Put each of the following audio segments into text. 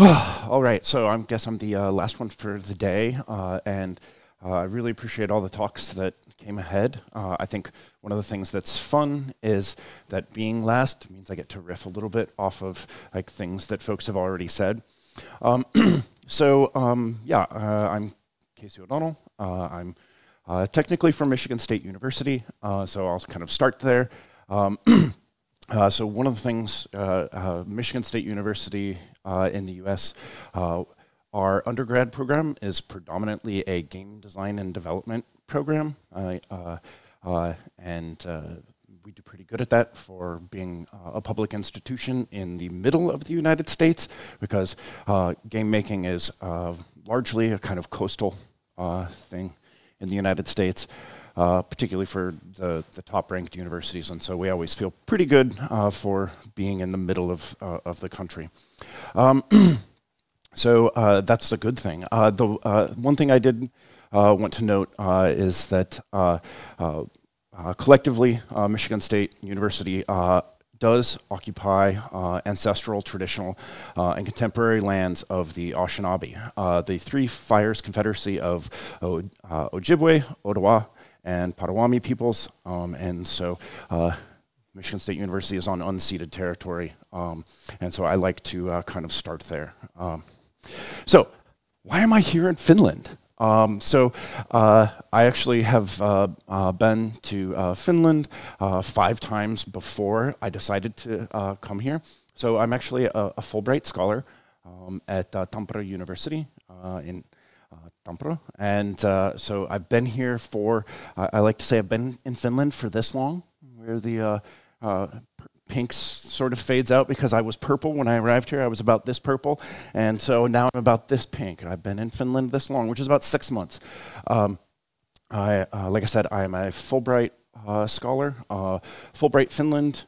All right, so I guess I'm the last one for the day, and I really appreciate all the talks that came ahead. I think one of the things that's fun is that being last means I get to riff a little bit off of like things that folks have already said. I'm Casey O'Donnell. I'm technically from Michigan State University, so I'll kind of start there. So one of the things, Michigan State University in the US, our undergrad program is predominantly a game design and development program, and we do pretty good at that for being a public institution in the middle of the United States, because game making is largely a kind of coastal thing in the United States, particularly for the top-ranked universities, and so we always feel pretty good for being in the middle of the country. So that's the good thing. The one thing I did want to note is that collectively, Michigan State University does occupy ancestral, traditional, and contemporary lands of the Anishinaabe, the Three Fires Confederacy of Ojibwe, Odawa, and Pottawami peoples, and so Michigan State University is on unceded territory, and so I like to kind of start there. So why am I here in Finland? I actually have been to Finland 5 times before I decided to come here. So I'm actually a Fulbright scholar at Tampere University in Tampere. And so I've been here for, I like to say I've been in Finland for this long, where the pink sort of fades out, because I was purple when I arrived here. I was about this purple, and so now I'm about this pink. I've been in Finland this long, which is about 6 months. Like I said, I'm a Fulbright scholar. Fulbright-Finland,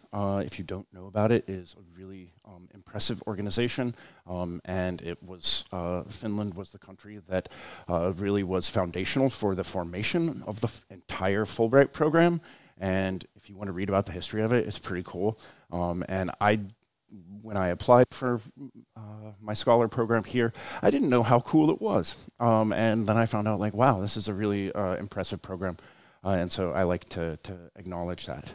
if you don't know about it, is a really impressive organization, and it was Finland was the country that really was foundational for the formation of the entire Fulbright program. And if you want to read about the history of it, it's pretty cool. And when I applied for my scholar program here, I didn't know how cool it was. And then I found out, like, wow, this is a really impressive program. And so I like to acknowledge that.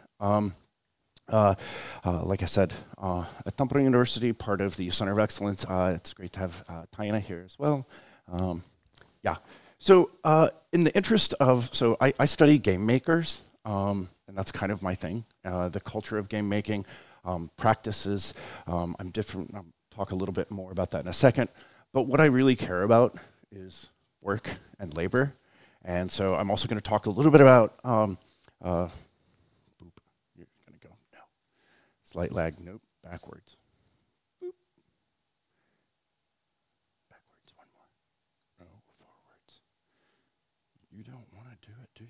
Like I said, at Tampere University, part of the Center of Excellence, it's great to have Taina here as well. Yeah. So in the interest of, so I study game makers. And that's kind of my thing, the culture of game making, practices. I'm different. I'll talk a little bit more about that in a second. But what I really care about is work and labor. And so I'm also going to talk a little bit about, boop, you're going to go, no, slight lag, nope, backwards. Boop. Backwards, one more. No, forwards. You don't want to do it, do you?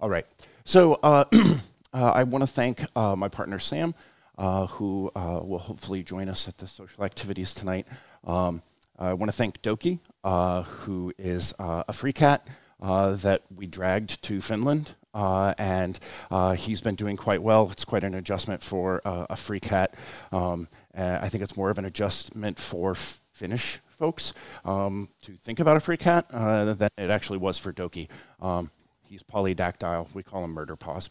All right, so I want to thank my partner, Sam, who will hopefully join us at the social activities tonight. I want to thank Doki, who is a free cat that we dragged to Finland, and he's been doing quite well. It's quite an adjustment for a free cat. I think it's more of an adjustment for Finnish folks to think about a free cat than it actually was for Doki. He's polydactyle. We call him murder paws.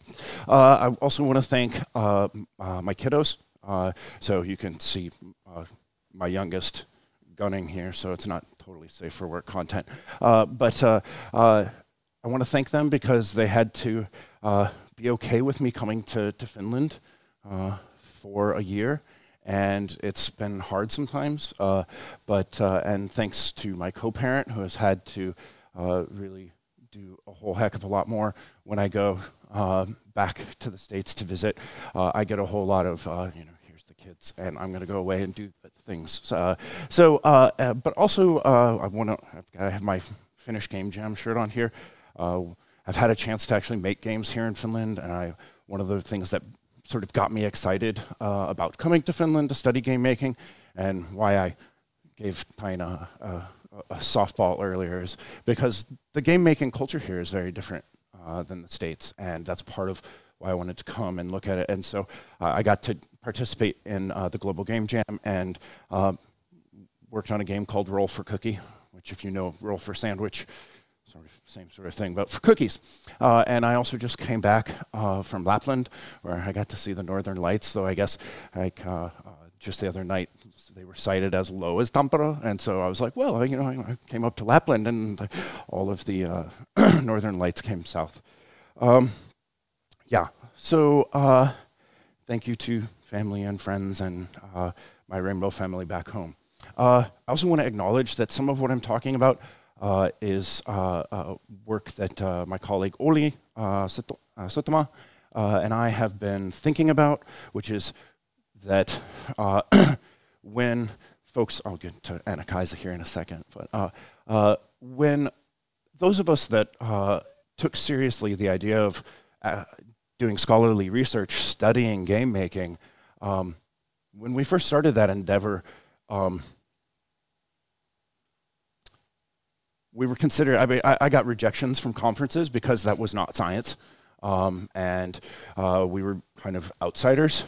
I also want to thank my kiddos. So you can see my youngest gunning here, so it's not totally safe for work content. But I want to thank them because they had to be okay with me coming to Finland for a year. And it's been hard sometimes. And thanks to my co-parent, who has had to really do a whole heck of a lot more when I go back to the States to visit. I get a whole lot of, you know, here's the kids, and I'm going to go away and do things. But also, I have my Finnish Game Jam shirt on here. I've had a chance to actually make games here in Finland, and one of the things that sort of got me excited about coming to Finland to study game making, and why I gave Taina a softball earlier, is because the game making culture here is very different than the States, and that's part of why I wanted to come and look at it. And so I got to participate in the Global Game Jam and worked on a game called Roll for Cookie, which if you know Roll for Sandwich, sort of same sort of thing, but for cookies. And I also just came back from Lapland, where I got to see the Northern Lights, though I guess like just the other night, they were cited as low as Tampere, and so I was like, well, you know, I came up to Lapland, and all of the Northern Lights came south. Yeah, so thank you to family and friends and my rainbow family back home. I also want to acknowledge that some of what I'm talking about is work that my colleague Oli Sottoma and I have been thinking about, which is that when folks, I'll get to Anna-Kaisa here in a second, but when those of us that took seriously the idea of doing scholarly research, studying game making, when we first started that endeavor, we were considered, I mean, I got rejections from conferences because that was not science. And we were kind of outsiders,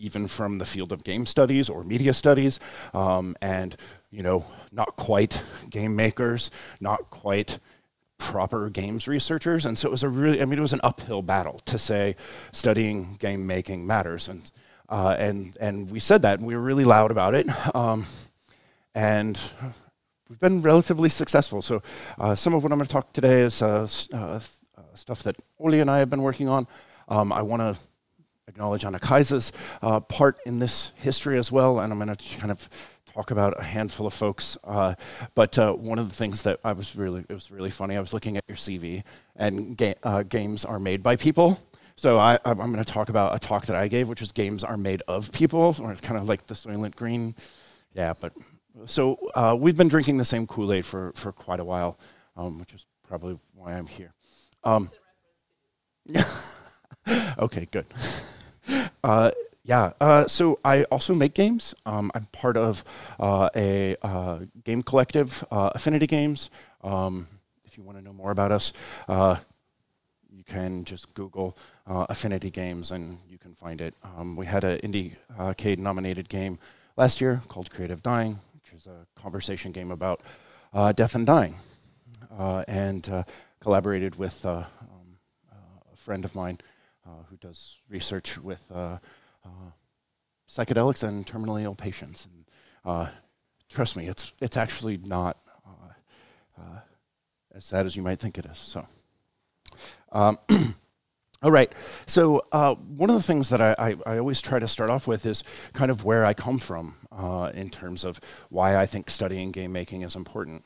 even from the field of game studies or media studies, and, you know, not quite game makers, not quite proper games researchers. And so it was a really, I mean, it was an uphill battle to say studying game making matters. And we said that, and we were really loud about it. And we've been relatively successful. So some of what I'm going to talk today is stuff that Oli and I have been working on. I want to acknowledge Anna-Kaisa's part in this history as well, and I'm going to kind of talk about a handful of folks. But one of the things that I was really, it was really funny, I was looking at your CV, and games are made by people. So I'm going to talk about a talk that I gave, which is games are made of people, or kind of like the Soylent Green. Yeah, but so we've been drinking the same Kool-Aid for quite a while, which is probably why I'm here. Okay, good. Yeah, so I also make games. I'm part of a game collective, Affinity Games. If you want to know more about us, you can just Google Affinity Games and you can find it. We had an IndieCade nominated game last year called Creative Dying, which is a conversation game about death and dying, and collaborated with friend of mine who does research with psychedelics and terminally ill patients. And, trust me, it's actually not as sad as you might think it is. So, all right. So one of the things that I always try to start off with is kind of where I come from in terms of why I think studying game making is important.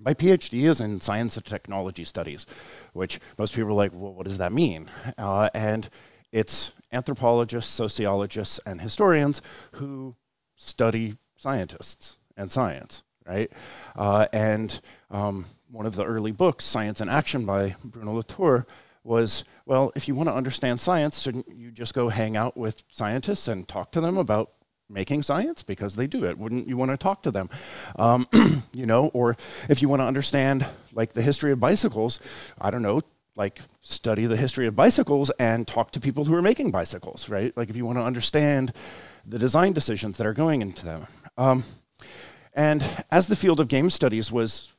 My PhD is in science and technology studies, which most people are like, well, what does that mean? And it's anthropologists, sociologists, and historians who study scientists and science, right? And one of the early books, Science in Action by Bruno Latour, was, well, if you want to understand science, shouldn't you just go hang out with scientists and talk to them about making science, because they do it? Wouldn't you want to talk to them? You know, or if you want to understand like the history of bicycles, I don't know, like study the history of bicycles and talk to people who are making bicycles, right? Like if you want to understand the design decisions that are going into them. And as the field of game studies was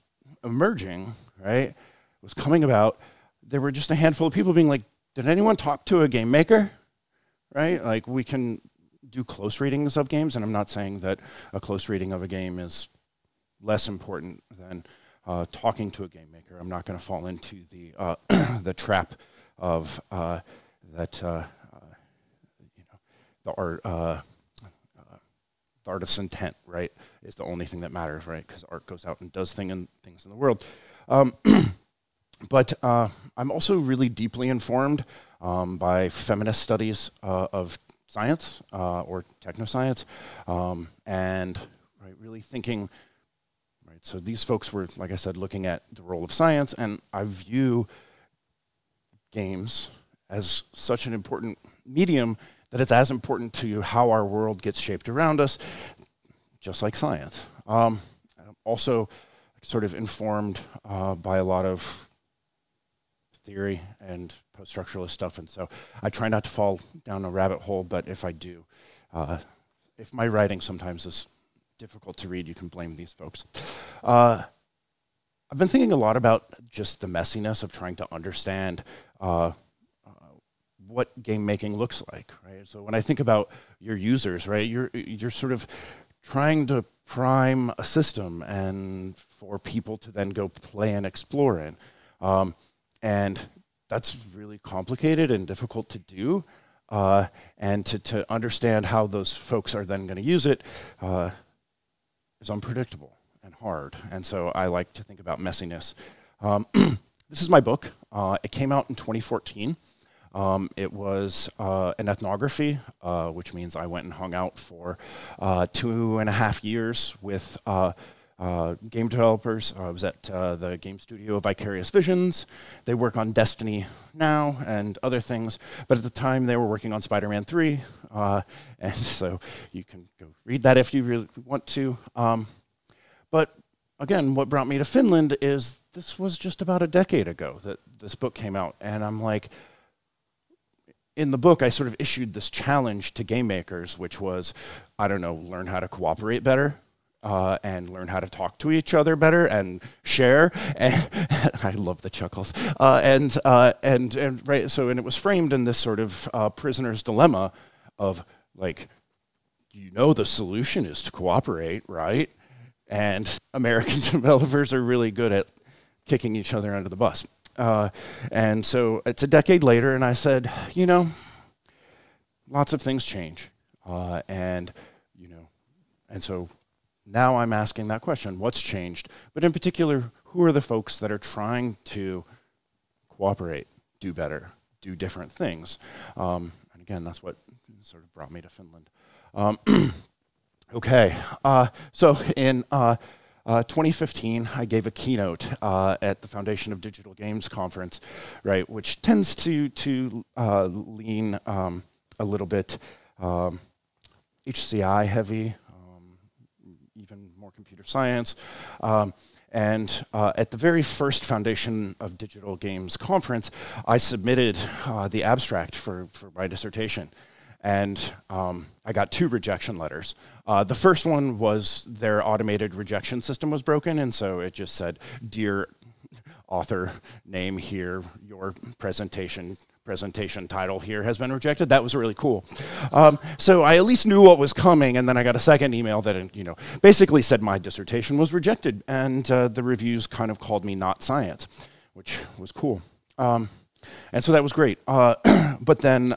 emerging, right, was coming about, there were just a handful of people being like, did anyone talk to a game maker? Right? Like we can do close readings of games, and I'm not saying that a close reading of a game is less important than talking to a game maker. I'm not going to fall into the the trap of that you know, the artist's intent, right, is the only thing that matters, right? Because art goes out and does things in the world. But I'm also really deeply informed by feminist studies of science or technoscience, and right, really thinking, right, so these folks were, like I said, looking at the role of science, and I view games as such an important medium that it's as important to how our world gets shaped around us, just like science. I'm also sort of informed by a lot of theory and post-structuralist stuff, and so I try not to fall down a rabbit hole, but if I do, if my writing sometimes is difficult to read, you can blame these folks. I've been thinking a lot about just the messiness of trying to understand what game making looks like, right? So when I think about your users, right, you're sort of trying to prime a system and for people to then go play and explore in. And that's really complicated and difficult to do. And to understand how those folks are then going to use it is unpredictable and hard. And so I like to think about messiness. This is my book. It came out in 2014. It was an ethnography, which means I went and hung out for 2.5 years with game developers. I was at the game studio Vicarious Visions. They work on Destiny now and other things, but at the time they were working on Spider-Man 3, and so you can go read that if you really want to. But again, what brought me to Finland is this was just about a decade ago that this book came out, and I'm like, in the book, I sort of issued this challenge to game makers, which was, I don't know, learn how to cooperate better, and learn how to talk to each other better, and share. And I love the chuckles. And right, so, and it was framed in this sort of prisoner's dilemma of like, you know, the solution is to cooperate, right? And American developers are really good at kicking each other under the bus. And so it's a decade later, and I said, you know, lots of things change. You know, and so now I'm asking that question, what's changed? But in particular, who are the folks that are trying to cooperate, do better, do different things? And again, that's what sort of brought me to Finland. Okay, so in 2015, I gave a keynote at the Foundation of Digital Games Conference, right, which tends to lean a little bit HCI heavy, even more computer science. At the very first Foundation of Digital Games Conference, I submitted the abstract for my dissertation. And I got 2 rejection letters. The first one was their automated rejection system was broken, and so it just said, dear author, name here, your presentation title here has been rejected. That was really cool. So I at least knew what was coming, and then I got a second email that, you know, basically said my dissertation was rejected, and the reviews kind of called me not science, which was cool. And so that was great. But then...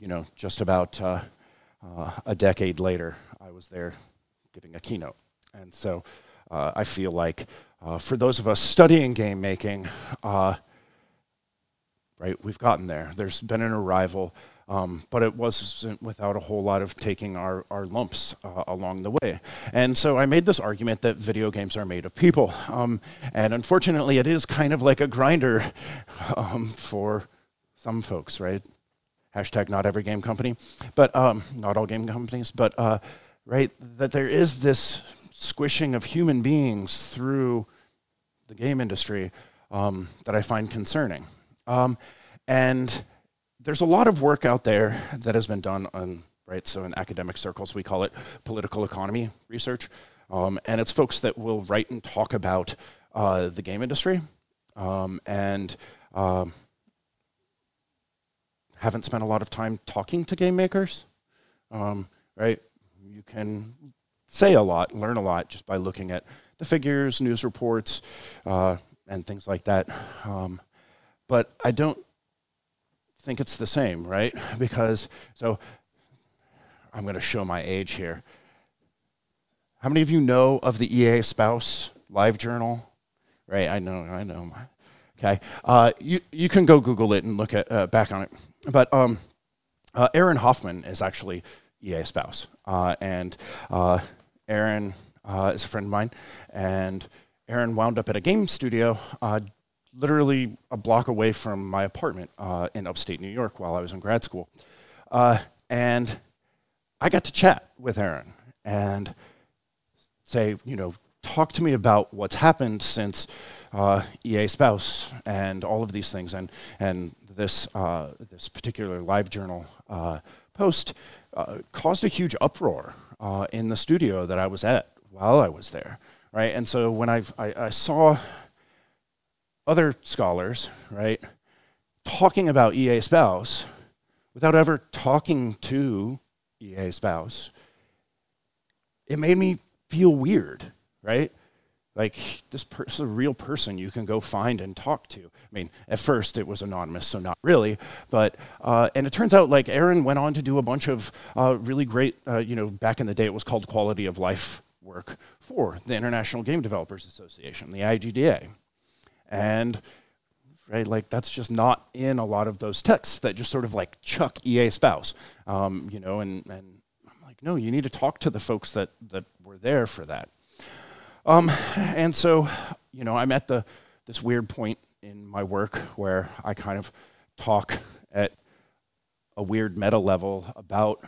you know, just about a decade later, I was there giving a keynote. And so I feel like for those of us studying game making, right, we've gotten there. There's been an arrival, but it wasn't without a whole lot of taking our lumps along the way. And so I made this argument that video games are made of people. And unfortunately, it is kind of like a grinder for... some folks, right? Hashtag not every game company, but not all game companies, but right, that there is this squishing of human beings through the game industry that I find concerning. And there's a lot of work out there that has been done on, right, so in academic circles we call it political economy research, and it's folks that will write and talk about the game industry, haven't spent a lot of time talking to game makers, right? You can say a lot, learn a lot just by looking at the figures, news reports, and things like that. But I don't think it's the same, right? Because, so I'm gonna show my age here. How many of you know of the EA Spouse live journal? Right, I know. Okay, you can go Google it and look at, back on it. But Aaron Hoffman is actually EA Spouse, and Aaron is a friend of mine, and Aaron wound up at a game studio literally a block away from my apartment in upstate New York while I was in grad school. And I got to chat with Aaron and say, you know, talk to me about what's happened since EA Spouse and all of these things, and this this particular LiveJournal post caused a huge uproar in the studio that I was at while I was there, right? And so when I saw other scholars, right, talking about EA Spouse without ever talking to EA Spouse, it made me feel weird, right? Like, this is a real person you can go find and talk to. I mean, at first it was anonymous, so not really. But and it turns out, like, Aaron went on to do a bunch of really great, you know, back in the day it was called quality of life work for the International Game Developers Association, the IGDA, and right, like, that's just not in a lot of those texts that just sort of like chuck EA Spouse, you know, and I'm like, no, you need to talk to the folks that were there for that. And so, you know, I'm at this weird point in my work where I kind of talk at a weird meta level about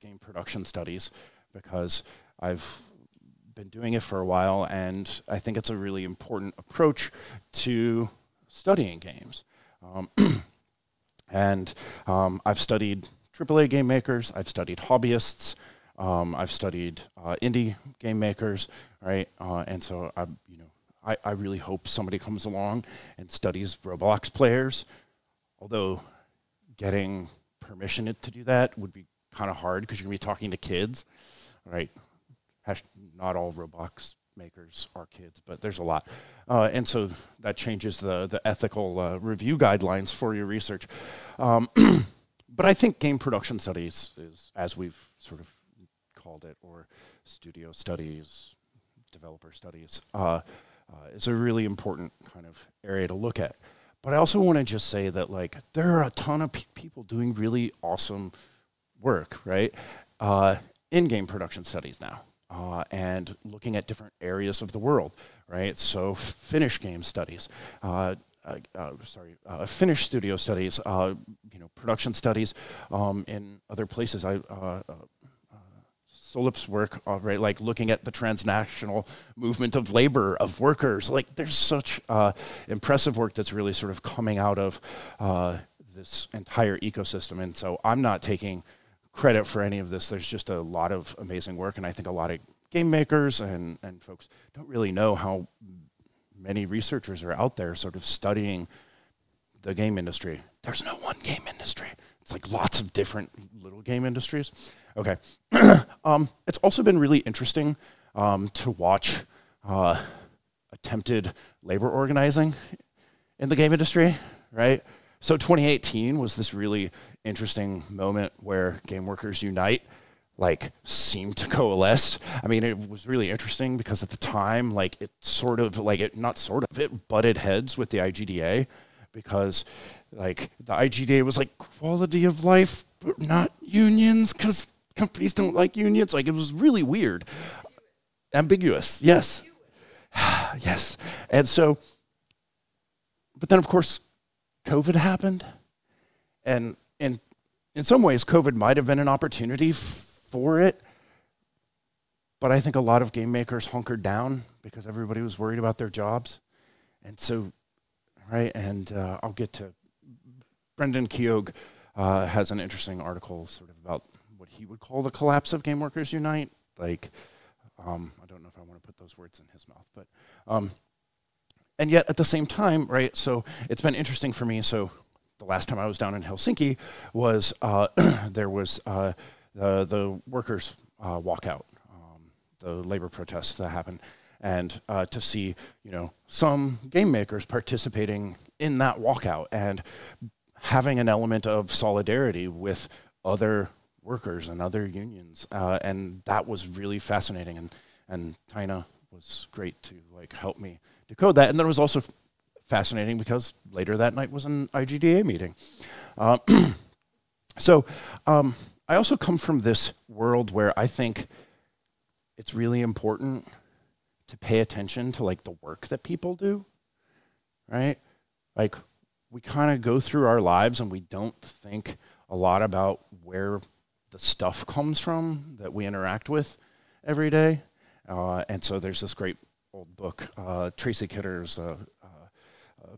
game production studies because I've been doing it for a while, and I think it's a really important approach to studying games. I've studied AAA game makers, I've studied hobbyists, I've studied indie game makers, right? And so, you know, I really hope somebody comes along and studies Roblox players, although getting permission to do that would be kind of hard because you're going to be talking to kids, right? Not all Roblox makers are kids, but there's a lot. And so that changes the ethical review guidelines for your research. But I think game production studies is, as we've sort of called it, or studio studies, developer studies, is a really important kind of area to look at. But I also want to just say that, like, there are a ton of people doing really awesome work, right, in game production studies now, and looking at different areas of the world, right? So Finnish game studies, Finnish studio studies, you know, production studies in other places. Solip's work, right, like looking at the transnational movement of labor, of workers. Like, there's such impressive work that's really sort of coming out of this entire ecosystem. And so I'm not taking credit for any of this. There's just a lot of amazing work, and I think a lot of game makers and folks don't really know how many researchers are out there sort of studying the game industry. There's no one game industry. It's like lots of different little game industries. Okay, it's also been really interesting to watch attempted labor organizing in the game industry, right? So 2018 was this really interesting moment where Game Workers Unite, like, seemed to coalesce. I mean, it was really interesting because at the time, like, it sort of, like, it, not sort of, it butted heads with the IGDA because, like, the IGDA was like, quality of life, but not unions, because companies don't like unions. Like, it was really weird. Ambiguous, yes. Yes. And so, but then, of course, COVID happened. And in some ways, COVID might have been an opportunity for it. But I think a lot of game makers hunkered down because everybody was worried about their jobs. And so, right, and I'll get to Brendan Keogh. Has an interesting article sort of about what he would call the collapse of Game Workers Unite. Like, I don't know if I want to put those words in his mouth, but, and yet at the same time, right, so it's been interesting for me. So the last time I was down in Helsinki was, there was the workers walkout, the labor protests that happened, and to see, you know, some game makers participating in that walkout and having an element of solidarity with other workers and other unions, and that was really fascinating, and Taina was great to, like, help me decode that. And that was also fascinating because later that night was an IGDA meeting. So I also come from this world where I think it's really important to pay attention to, like, the work that people do, right? Like, we kind of go through our lives and we don't think a lot about where the stuff comes from that we interact with every day. And so there's this great old book, Tracy Kidder's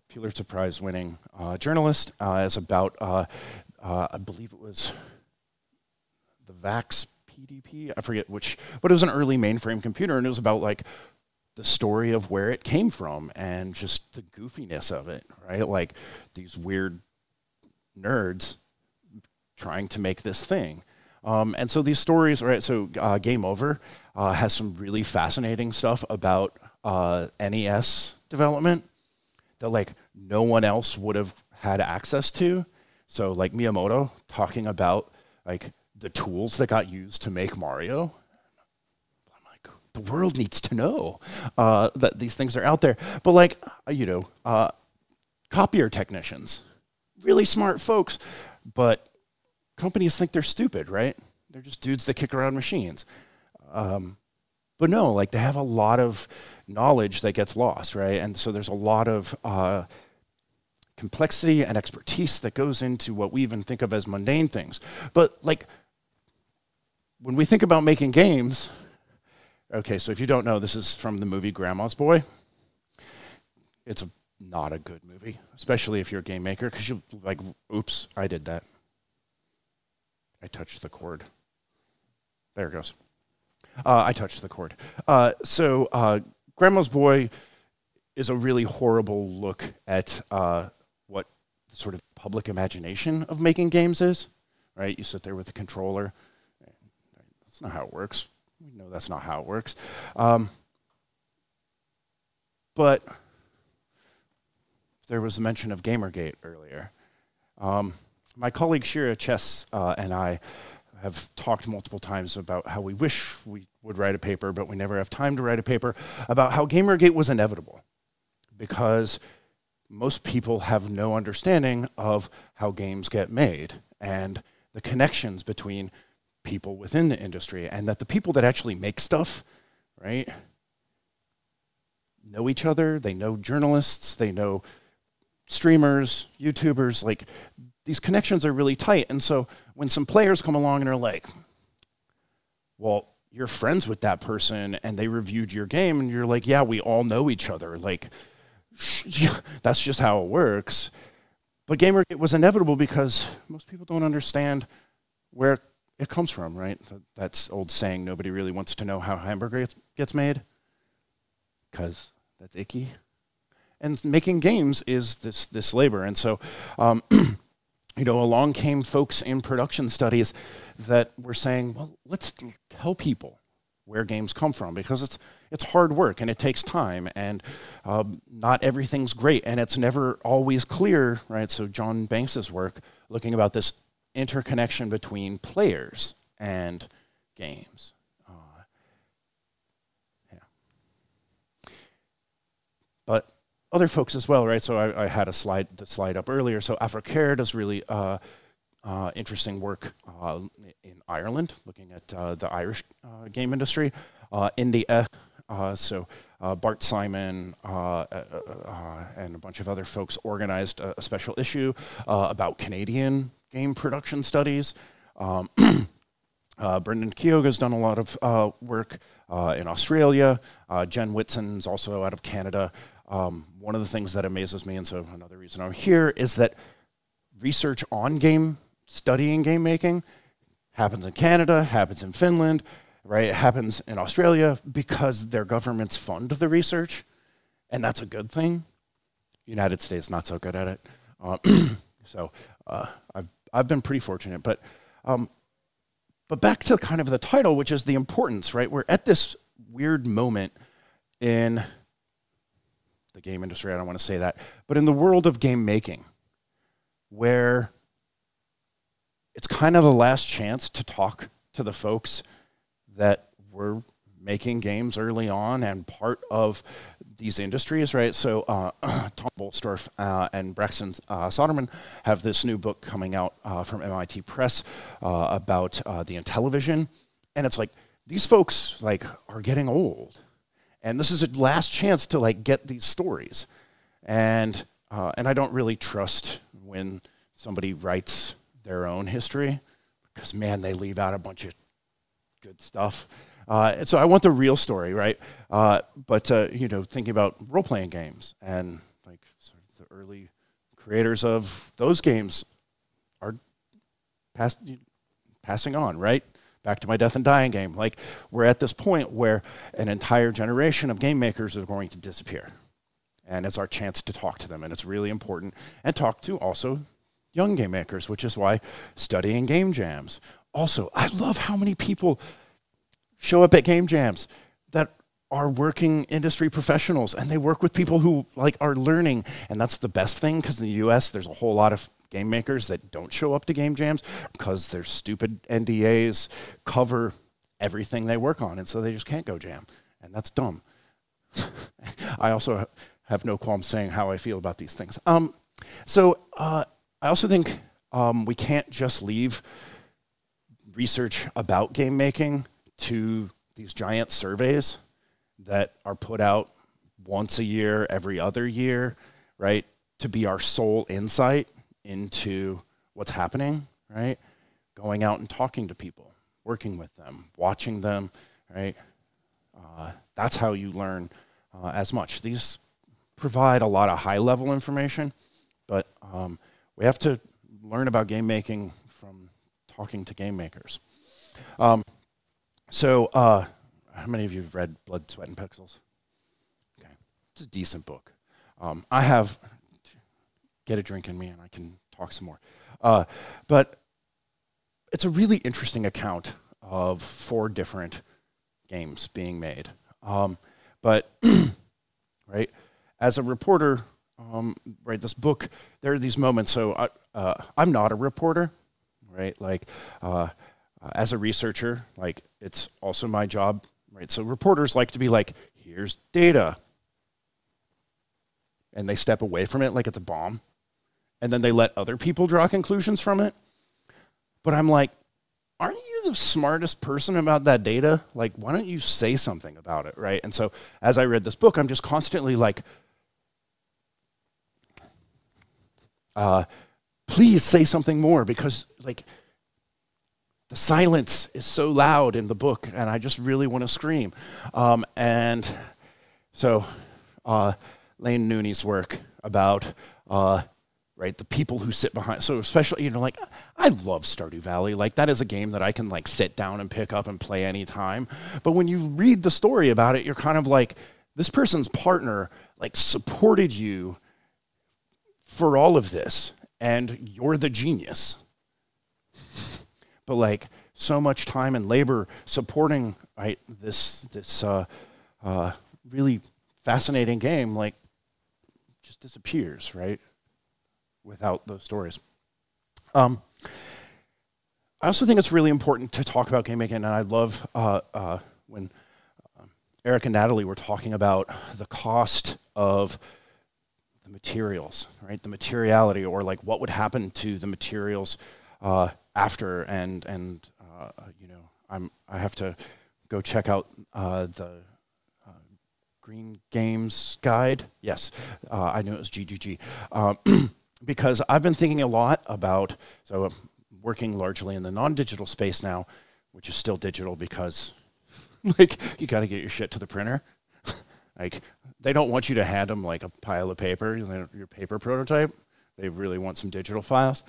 Pulitzer Prize winning journalist is about, I believe it was the VAX PDP, I forget which, but it was an early mainframe computer, and it was about like the story of where it came from and just the goofiness of it, right? Like these weird nerds trying to make this thing. And so these stories, right, so Game Over has some really fascinating stuff about NES development that like no one else would have had access to. So like Miyamoto talking about like the tools that got used to make Mario. I'm like, the world needs to know that these things are out there. But like, you know, copier technicians, really smart folks, but companies think they're stupid, right? They're just dudes that kick around machines. But no, like they have a lot of knowledge that gets lost, right? And so there's a lot of complexity and expertise that goes into what we even think of as mundane things. But like, when we think about making games, okay, so if you don't know, this is from the movie Grandma's Boy. It's not a good movie, especially if you're a game maker, because you like, oops, I did that. I touched the cord. There it goes. I touched the cord. So Grandma's Boy is a really horrible look at what the sort of public imagination of making games is, right? You sit there with a controller. That's not how it works. We know that's not how it works. But there was a mention of Gamergate earlier. My colleague Shira Chess and I have talked multiple times about how we wish we would write a paper, but we never have time to write a paper, about how Gamergate was inevitable, because most people have no understanding of how games get made and the connections between people within the industry, and that the people that actually make stuff, right, know each other, they know journalists, they know streamers, YouTubers, like these connections are really tight. And so when some players come along and are like, well, you're friends with that person and they reviewed your game, and you're like, yeah, we all know each other. Like, that's just how it works. But Gamergate was inevitable because most people don't understand where it comes from, right? That's old saying, nobody really wants to know how hamburger gets made, because that's icky. And making games is this labor. And so, you know, along came folks in production studies that were saying, well, let's tell people where games come from, because it's hard work and it takes time, and not everything's great and it's never always clear, right? So John Banks's work looking about this interconnection between players and games. Yeah. But other folks as well, right? So I had a slide, the slide up earlier. So Afrocare does really interesting work in Ireland, looking at the Irish game industry. India, so Bart Simon and a bunch of other folks organized a special issue about Canadian game production studies. Brendan Keogh has done a lot of work in Australia. Jen Whitson's also out of Canada. One of the things that amazes me, and so another reason I'm here, is that research on game, studying game making, happens in Canada, happens in Finland, right? It happens in Australia because their governments fund the research, and that's a good thing. United States, not so good at it. So I've been pretty fortunate. But back to kind of the title, which is the importance, right? We're at this weird moment in the game industry, I don't want to say that, but in the world of game making, where it's kind of the last chance to talk to the folks that were making games early on and part of these industries, right? So Tom Bolstorff and Braxton Soderman have this new book coming out from MIT Press about the Intellivision, and it's like, these folks like are getting old, and this is a last chance to like get these stories. And I don't really trust when somebody writes their own history, because man, they leave out a bunch of good stuff. And so I want the real story, right? But you know, thinking about role-playing games and like sort of the early creators of those games are passing on, right? Back to my Death and Dying game. Like, we're at this point where an entire generation of game makers are going to disappear. And it's our chance to talk to them, and it's really important. And talk to also young game makers, which is why studying game jams. Also, I love how many people show up at game jams that are working industry professionals, and they work with people who like are learning. And that's the best thing, because in the US, there's a whole lot of game makers that don't show up to game jams because their stupid NDAs cover everything they work on, and so they just can't go jam, and that's dumb. I also have no qualms saying how I feel about these things. I also think we can't just leave research about game making to these giant surveys that are put out once a year, every other year, right, to be our sole insight into what's happening, right? Going out and talking to people, working with them, watching them, right? That's how you learn as much. These provide a lot of high-level information, but we have to learn about game making from talking to game makers. How many of you have read Blood, Sweat, and Pixels? Okay, it's a decent book. I have... Get a drink in me and I can talk some more. But it's a really interesting account of 4 different games being made. Right, as a reporter, right, this book, there are these moments. So I'm not a reporter, right? Like, as a researcher, like, it's also my job, right? So reporters like to be like, here's data. And they step away from it like it's a bomb. And then they let other people draw conclusions from it. But I'm like, aren't you the smartest person about that data? Like, why don't you say something about it, right? And so as I read this book, I'm just constantly like, please say something more, because like the silence is so loud in the book and I just really want to scream. Lane Nooney's work about, right, the people who sit behind. So especially, you know, like, I love Stardew Valley. Like, that is a game that I can, like, sit down and pick up and play anytime. But when you read the story about it, you're kind of like, this person's partner, like, supported you for all of this, and you're the genius. But, like, so much time and labor supporting, right, this really fascinating game, like, just disappears, right, without those stories. I also think it's really important to talk about game making, and I love when Eric and Natalie were talking about the cost of the materials, right, the materiality, or like what would happen to the materials after, and you know, I have to go check out the Green Games Guide. Yes, I knew it was GGG. Because I've been thinking a lot about, so I'm working largely in the non-digital space now, which is still digital because, like, you got to get your shit to the printer. Like, they don't want you to hand them, like, a pile of paper, your paper prototype. They really want some digital files.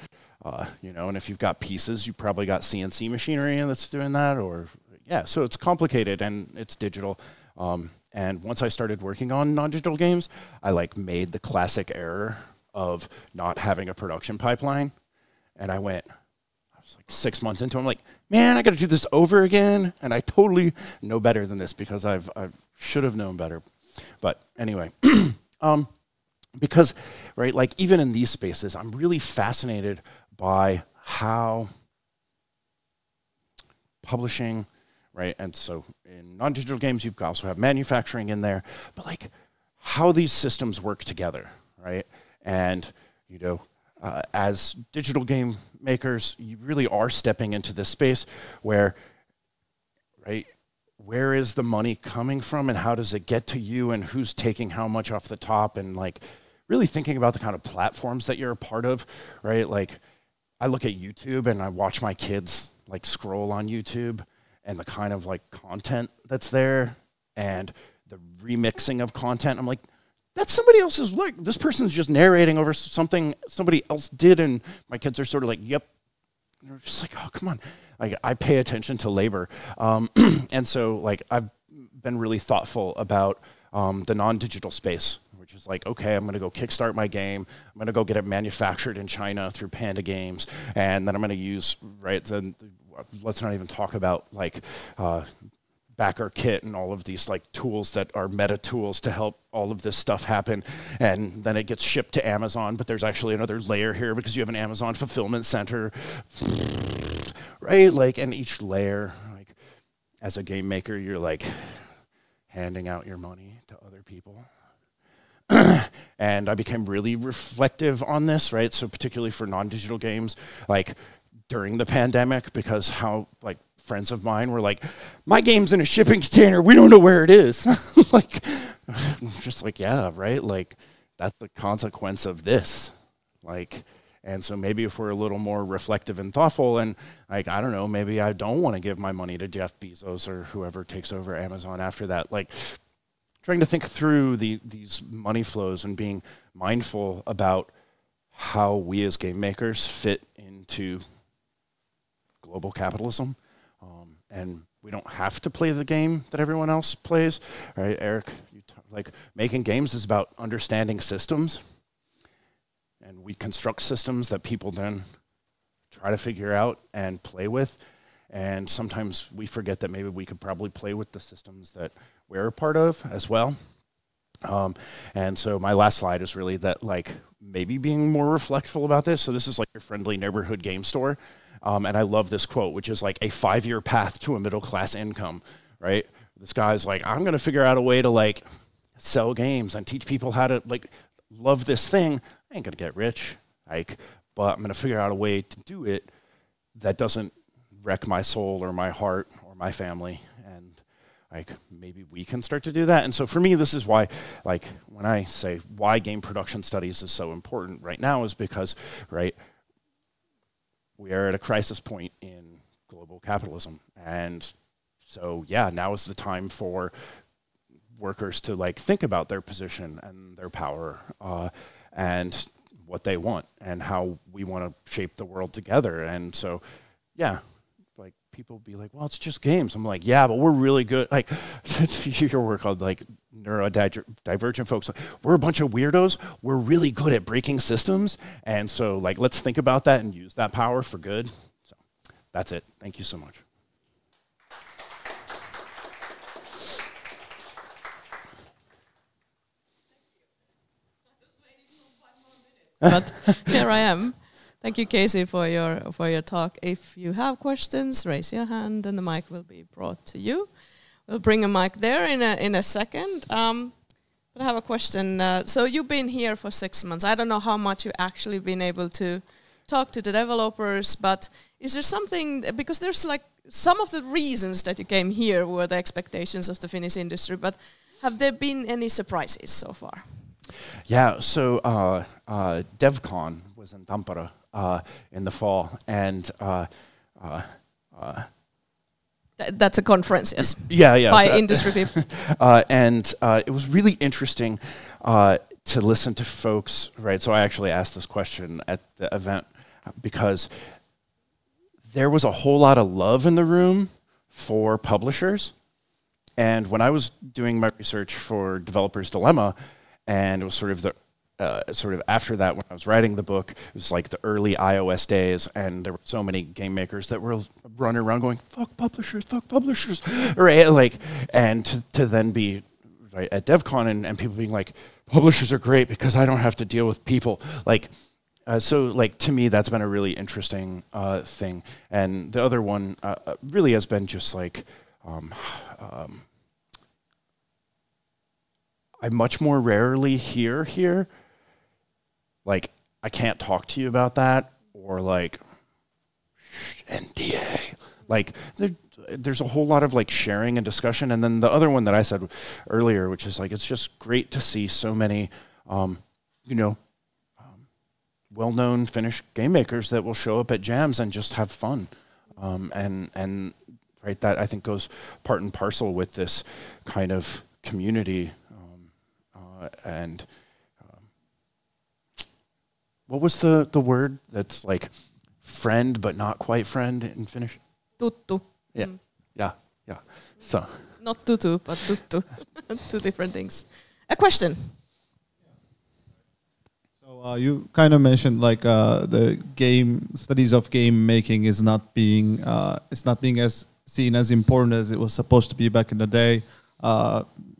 You know, and if you've got pieces, you probably got CNC machinery that's doing that, or, yeah, so it's complicated and it's digital. And once I started working on non-digital games, I like made the classic error of not having a production pipeline. And I was like 6 months into it, I'm like, man, I got to do this over again. And I totally know better than this, because I should have known better. But anyway, because, right, like even in these spaces, I'm really fascinated by how publishing, right, and so in non-digital games, you also have manufacturing in there, but like how these systems work together, right? And you know, as digital game makers, you really are stepping into this space where, right, where is the money coming from, and how does it get to you, and who's taking how much off the top, and like really thinking about the kind of platforms that you're a part of, right? Like I look at YouTube and I watch my kids like scroll on YouTube, and the kind of like content that's there and the remixing of content. I'm like, that's somebody else's look. This person's just narrating over something somebody else did, and my kids are sort of like, yep. And they're just like, oh, come on. Like, I pay attention to labor. And so, like, I've been really thoughtful about the non-digital space, which is like, okay, I'm going to go kickstart my game. I'm going to go get it manufactured in China through Panda Games. And then I'm going to use, right, then let's not even talk about, like, backer kit and all of these like tools that are meta tools to help all of this stuff happen, and then it gets shipped to Amazon, but there's actually another layer here because you have an Amazon fulfillment center, right? Like, and each layer, like, as a game maker, you're like handing out your money to other people. And I became really reflective on this, right? So particularly for non-digital games, like during the pandemic, because how, like, friends of mine were like, my game's in a shipping container, we don't know where it is. Like, I'm just like, yeah, right? Like, that's the consequence of this. Like, and so maybe if we're a little more reflective and thoughtful, and like, I don't know, maybe I don't want to give my money to Jeff Bezos or whoever takes over Amazon after that. Like, trying to think through these money flows and being mindful about how we as game makers fit into global capitalism. And we don't have to play the game that everyone else plays, right? Eric, you like, making games is about understanding systems, and we construct systems that people then try to figure out and play with, and sometimes we forget that maybe we could probably play with the systems that we're a part of as well. And so my last slide is really that, like, maybe being more reflectful about this. So this is like your friendly neighborhood game store. And I love this quote, which is like, a five-year path to a middle-class income, right? This guy's like, I'm going to figure out a way to, like, sell games and teach people how to, like, love this thing. I ain't going to get rich, like, but I'm going to figure out a way to do it that doesn't wreck my soul or my heart or my family. And, like, maybe we can start to do that. And so for me, this is why, like, when I say why game production studies is so important right now is because, right, we are at a crisis point in global capitalism. And so, yeah, now is the time for workers to, like, think about their position and their power and what they want and how we want to shape the world together. And so, yeah, like, people be like, well, it's just games. I'm like, yeah, but we're really good. Like, your work on, like, neurodivergent folks, like, we're a bunch of weirdos, we're really good at breaking systems, and so, like, let's think about that and use that power for good. So that's it. Thank you so much. But here I am. Thank you, Casey, for your talk. If you have questions, raise your hand and the mic will be brought to you. We'll bring a mic there in a second. But I have a question. So you've been here for 6 months. I don't know how much you've actually been able to talk to the developers, but is there something, because there's like some of the reasons that you came here were the expectations of the Finnish industry, but have there been any surprises so far? Yeah, so DevCon was in Tampere in the fall, and that's a conference, yes. Yeah, yeah. By industry people. It was really interesting to listen to folks, right? So I actually asked this question at the event because there was a whole lot of love in the room for publishers. And when I was doing my research for Developer's Dilemma, and it was sort of the sort of after that, when I was writing the book, it was like the early iOS days, and there were so many game makers that were running around going, fuck publishers, right? Like, and to then be right at DevCon and people being like, publishers are great because I don't have to deal with people. Like, so like, to me, that's been a really interesting thing. And the other one really has been just like, I much more rarely hear here, like, I can't talk to you about that, or like, NDA. Like, there's a whole lot of like sharing and discussion. And then the other one that I said earlier, which is like, it's just great to see so many, you know, well-known Finnish game makers that will show up at jams and just have fun. And right, that I think goes part and parcel with this kind of community and what was the word that's like friend but not quite friend in Finnish? Tuttu. Yeah, mm. Yeah, yeah. So not tutu, but tuttu. Two different things. A question. You kind of mentioned like the game studies of game making is not being as seen as important as it was supposed to be back in the day.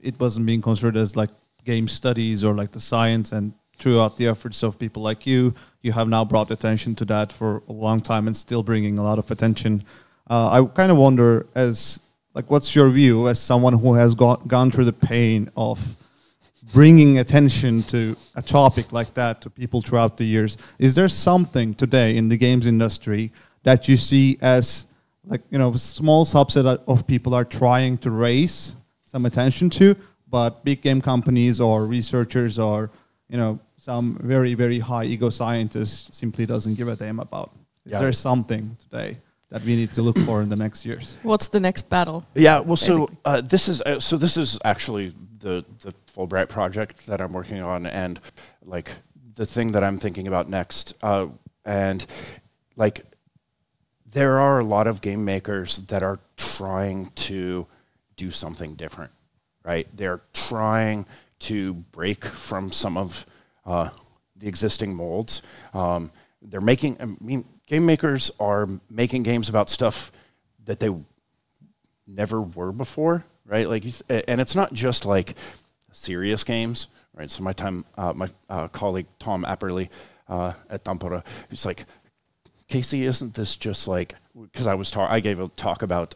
It wasn't being considered as like game studies or like the science, and throughout the efforts of people like you, you have now brought attention to that for a long time and still bringing a lot of attention. I kind of wonder as like what's your view as someone who has gone through the pain of bringing attention to a topic like that to people throughout the years. Is there something today in the games industry that you see as, like, you know, a small subset of people are trying to raise some attention to, but big game companies or researchers or, you know, some very, very high ego scientists simply doesn't give a damn about? Is there something today that we need to look for in the next years? What's the next battle? Yeah, well, basically. So this is actually the Fulbright project that I'm working on, and like the thing that I'm thinking about next, and like there are a lot of game makers that are trying to do something different, right? They're trying to break from some of the existing molds. They're making, I mean, game makers are making games about stuff that they never were before, right? Like, and it's not just like serious games, right? So my time, my colleague Tom Apperly at Tampere, he's like, Casey, isn't this just like, because I gave a talk about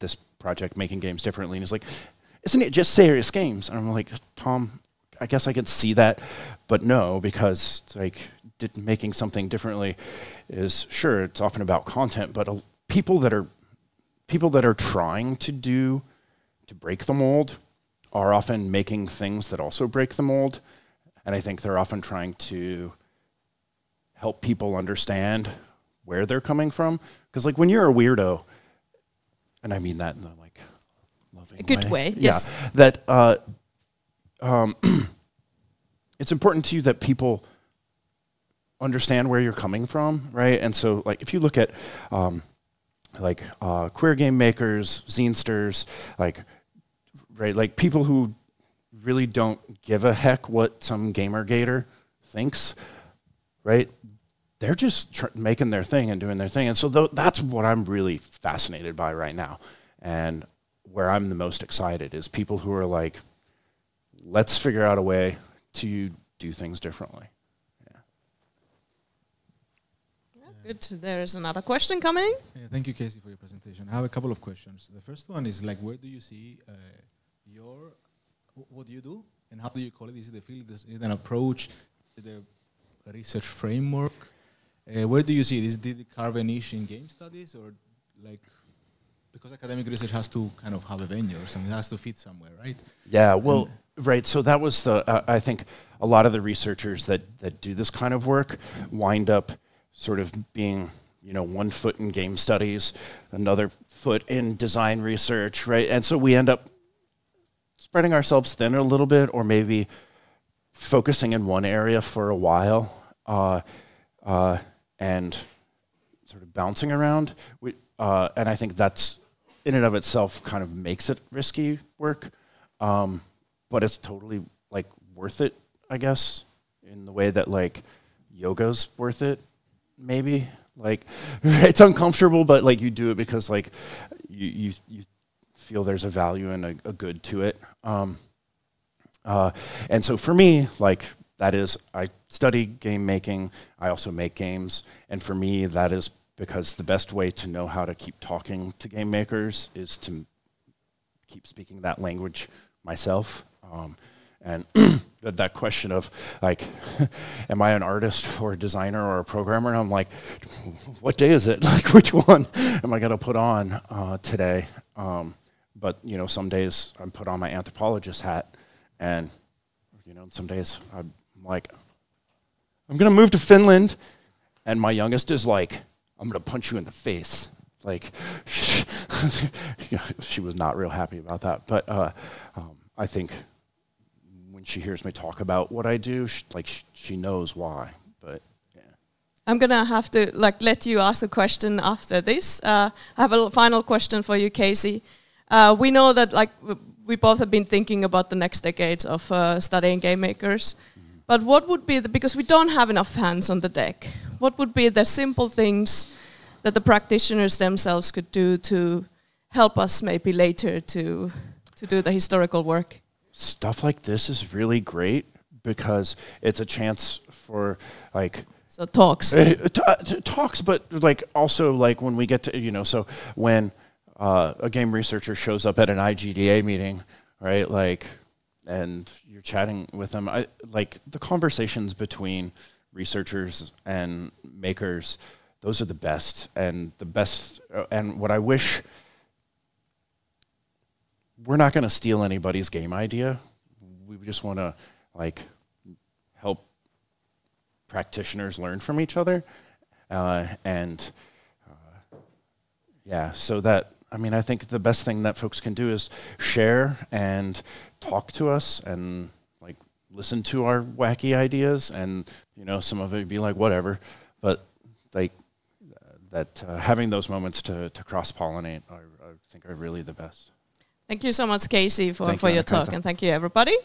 this project, making games differently, and he's like, isn't it just serious games? And I'm like, Tom, I guess I can see that, but no, because like making something differently is, sure, it's often about content, but people that are trying to break the mold are often making things that also break the mold, and I think they're often trying to help people understand where they're coming from. Because like when you're a weirdo, and I mean that in the like loving way, yes, yeah, that it's important to you that people understand where you're coming from, right? And so like if you look at queer game makers, zinesters, like, right, like people who really don't give a heck what some Gamergator thinks, right? They're just making their thing and doing their thing. And so that's what I'm really fascinated by right now. And where I'm the most excited is people who are like, let's figure out a way to do things differently. Yeah. Good. There's another question coming. Yeah, thank you, Casey, for your presentation. I have a couple of questions. The first one is like, where do you see what do you do and how do you call it? Is it a field? Is it an approach? The research framework? Where do you see this? Did it carve a niche in game studies, or like, because academic research has to kind of have a venue or something, it has to fit somewhere, right? Yeah, well, right. So that was the, I think a lot of the researchers that do this kind of work wind up sort of being, you know, one foot in game studies, another foot in design research, right? And so we end up spreading ourselves thin a little bit, or maybe focusing in one area for a while and sort of bouncing around. And I think that's in and of itself kind of makes it risky work, but it's totally like worth it, I guess, in the way that like yoga's worth it, maybe. Like it's uncomfortable, but like you do it because like you feel there's a value and a good to it. And so for me, like that is, I study game making, I also make games, and for me that is because the best way to know how to keep talking to game makers is to keep speaking that language myself. And that question of like, am I an artist or a designer or a programmer? And I'm like, what day is it? Like, which one am I gonna put on today? But you know, some days I'm put on my anthropologist hat. And, you know, some days I'm like, I'm going to move to Finland. And my youngest is like, I'm going to punch you in the face. Like, she was not real happy about that. But I think when she hears me talk about what I do, she knows why. But yeah, I'm gonna have to let you ask a question after this. I have a final question for you, Casey. We know that we both have been thinking about the next decades of studying game makers. Mm-hmm. But what would be the, because we don't have enough hands on the deck, what would be the simple things that the practitioners themselves could do to help us maybe later to do the historical work? Stuff like this is really great because it's a chance for talks, but also when we get to, so when a game researcher shows up at an IGDA meeting, right? And you're chatting with them. The conversations between researchers and makers, those are the best, and what I wish, we're not going to steal anybody's game idea. We just want to help practitioners learn from each other, yeah. So that, I think the best thing that folks can do is share and talk to us and listen to our wacky ideas, and some of it would be whatever, but having those moments to cross-pollinate I think are really the best. Thank you so much, Casey, for your talk, and thank you, everybody.